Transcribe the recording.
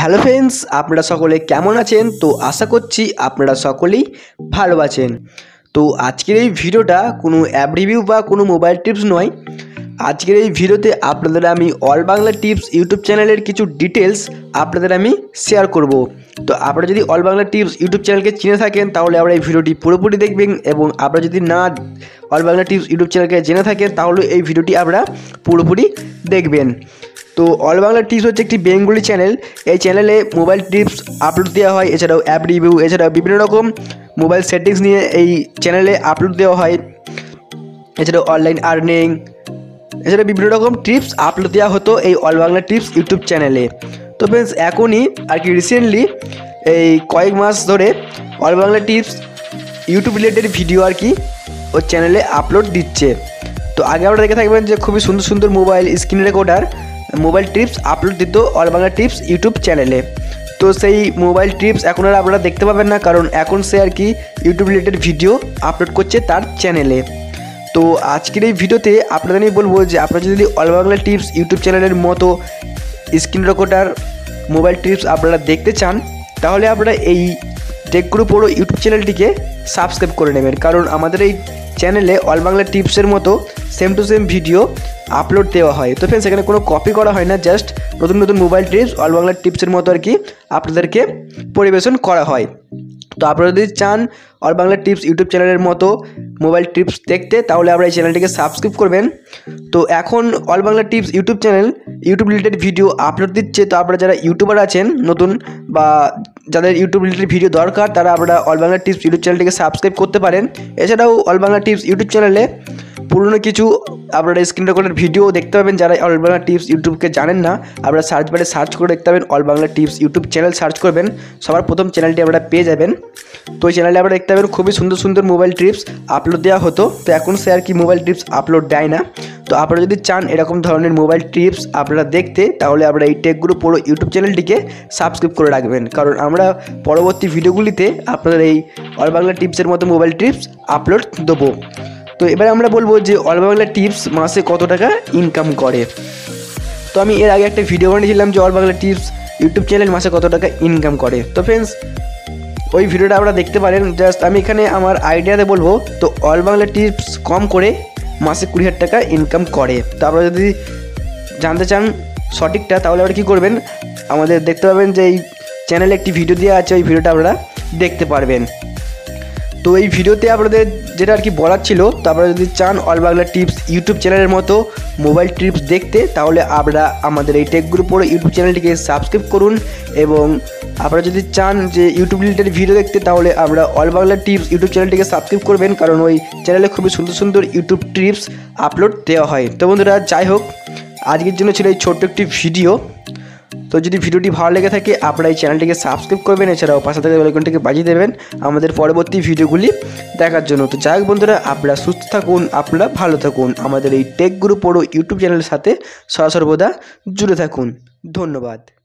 Hello friends, আপনারা সকলে কেমন আছেন? তো আশা করছি আপনারা সকলেই ভালো আছেন। তো আজকের এই ভিডিওটা কোনো অ্যাপ রিভিউ বা কোনো মোবাইল টিপস নয়। আজকের এই ভিডিওতে আপনাদের আমি অল বাংলা টিপস ইউটিউব চ্যানেলের কিছু ডিটেলস আপনাদের আমি শেয়ার করব। তো আপনারা যদি অল বাংলা টিপস ইউটিউব চ্যানেলকে চিনে থাকেন তাহলে আপনারা এই ভিডিওটি পুরোপুরি দেখবেন, এবং আপনারা যদি না অল বাংলা টিপস ইউটিউব চ্যানেলকে জেনে থাকেন তাহলে এই ভিডিওটি আপনারা পুরোপুরি দেখবেন। তো অল বাংলা টিপস হচ্ছে একটি বেঙ্গলি চ্যানেল। এই চ্যানেলে মোবাইল টিপস আপলোড দেওয়া হয়, এছাড়াও অ্যাপ রিভিউ, এছাড়াও বিভিন্ন রকম মোবাইল সেটিংস নিয়ে এই চ্যানেলে আপলোড দেওয়া হয়, এছাড়াও অনলাইন আর্নিং, এছাড়া বিভিন্ন রকম টিপস আপলোড দেওয়া হতো এই অল বাংলা টিপস ইউটিউব চ্যানেলে। তো ফ্রেন্ডস, এখনই আর কি রিসেন্টলি এই কয়েক মাস ধরে all Bangla tips YouTube related video আর কি ওই চ্যানেলে আপলোড দিচ্ছে। তো আগে আমরা দেখে থাকবেন যে খুবই সুন্দর সুন্দর mobile screen recorder, mobile tips upload দিত অল বাংলা টিপস ইউটিউব চ্যানেলে। তো সেই মোবাইল টিপস এখন আর আপনারা দেখতে পাবেন না, কারণ এখন সে আর কি ইউটিউব রিলেটেড ভিডিও আপলোড করছে তার চ্যানেলে। তো আজকের এই ভিডিওতে আপনাদের আমি বলবো যে আপনারা যদি অল বাংলা টিপস ইউটিউব চ্যানেলের মতো স্ক্রিন রেকর্ডার মোবাইল টিপস আপনারা দেখতে চান তাহলে আপনারা এই টেক গুরু প্রো ইউটিউব চ্যানেলটিকে সাবস্ক্রাইব করে নেবেন, কারণ আমাদের এই চ্যানেলে অল বাংলা টিপসের মতো same to same video upload দেওয়া হয়। তো ফ্রেন্ডস, এখানে কোনো কপি করা হয় না, জাস্ট নতুন নতুন মোবাইল টিপস অল বাংলা টিপসের মতো আর কি আপনাদেরকে পরিবেশন করা হয়। তো আপনারা যদি চান অল বাংলা টিপস ইউটিউব চ্যানেলের মতো মোবাইল টিপস দেখতে তাহলে আপনারা এই চ্যানেলটিকে সাবস্ক্রাইব করবেন। তো এখন all Bangla tips YouTube channel YouTube related video upload দিচ্ছে। তো আপনারা যারা ইউটিউবার আছেন নতুন বা যাদের ইউটিউব রিলেটেড ভিডিও দরকার তারা আপনারা অল বাংলা টিপস ইউটিউব চ্যানেলটিকে সাবস্ক্রাইব করতে পারেন। এছাড়াও অল বাংলা টিপস ইউটিউব চ্যানেলে পুরনো কিছু আপনারা স্ক্রিন রেকর্ডের ভিডিও দেখতে পাবেন। যারা অল বাংলা টিপস ইউটিউবকে জানেন না, আপনারা সার্চ বারে সার্চ করে দেখতে পাবেন all Bangla tips YouTube channel, search করবেন সবার প্রথম চ্যানেলটি আপনারা পেয়ে যাবেন। তো এই চ্যানেলে আপনারা দেখতে পাবেন খুবই সুন্দর সুন্দর মোবাইল টিপস আপলোড দেওয়া হতো। তো এখন সে আর কি মোবাইল টিপস আপলোড দেয় না। তো আপনারা যদি চান এরকম ধরনের মোবাইল টিপস আপনারা দেখতে তাহলে আপনারা এই টেক গুরু প্রো ইউটিউব চ্যানেলটিকে সাবস্ক্রাইব করে রাখবেন, কারণ আমরা পরবর্তী ভিডিওগুলিতে আপনাদের এই অল বাংলা টিপসের মতো মোবাইল টিপস আপলোড দেবো। তো এবার আমরা বলবো যে অল বাংলা টিপস মাসে কত টাকা ইনকাম করে। তো আমি এর আগে একটা ভিডিও বানিয়েছিলাম যে all Bangla tips YouTube channel মাসে কত টাকা ইনকাম করে। তো ফ্রেন্ডস, ওই ভিডিওটা আমরা দেখতে পারেন, জাস্ট আমি এখানে আমার আইডিয়াতে বলবো। তো অল বাংলা টিপস কম করে মাসে 20,000 টাকা ইনকাম করে। তো আপনারা যদি জানতে চান সঠিকটা তাহলে আবার কী করবেন, আমাদের দেখতে পাবেন যে এই চ্যানেলে একটি ভিডিও দেওয়া আছে, ওই ভিডিওটা আপনারা দেখতে পারবেন। তো এই ভিডিওতে আপনাদের যেটা আর কি বলার ছিল, তো আপনারা যদি চান অল বাংলা টিপস ইউটিউব চ্যানেলের মতো মোবাইল টিপস দেখতে তাহলে আপনারা আমাদের এই টেক গুরু প্রো ইউটিউব চ্যানেলটিকে সাবস্ক্রাইব করুন, এবং আপনারা যদি চান যে ইউটিউব রিলেটেড ভিডিও দেখতে তাহলে আমরা অল বাংলা টিপস ইউটিউব চ্যানেলটিকে সাবস্ক্রাইব করবেন, কারণ ওই চ্যানেলে খুবই সুন্দর সুন্দর ইউটিউব টিপস আপলোড দেওয়া হয়। তো বন্ধুরা, যাই হোক, আজকের জন্য ছিল এই ছোট্ট একটি ভিডিও। তো যদি ভিডিওটি ভালো লেগে থাকে আপনারা এই চ্যানেলটিকে সাবস্ক্রাইব করবেন, এছাড়াও পাশে থাকা বেল আইকনটিকে বাজিয়ে দেবেন আমাদের পরবর্তী ভিডিওগুলি দেখার জন্য। তো যাই হোক বন্ধুরা, আপনারা সুস্থ থাকুন, আপনারা ভালো থাকুন, আমাদের এই টেক গুরু প্রো ইউটিউব চ্যানেলের সাথে সর্বদা জুড়ে থাকুন। ধন্যবাদ।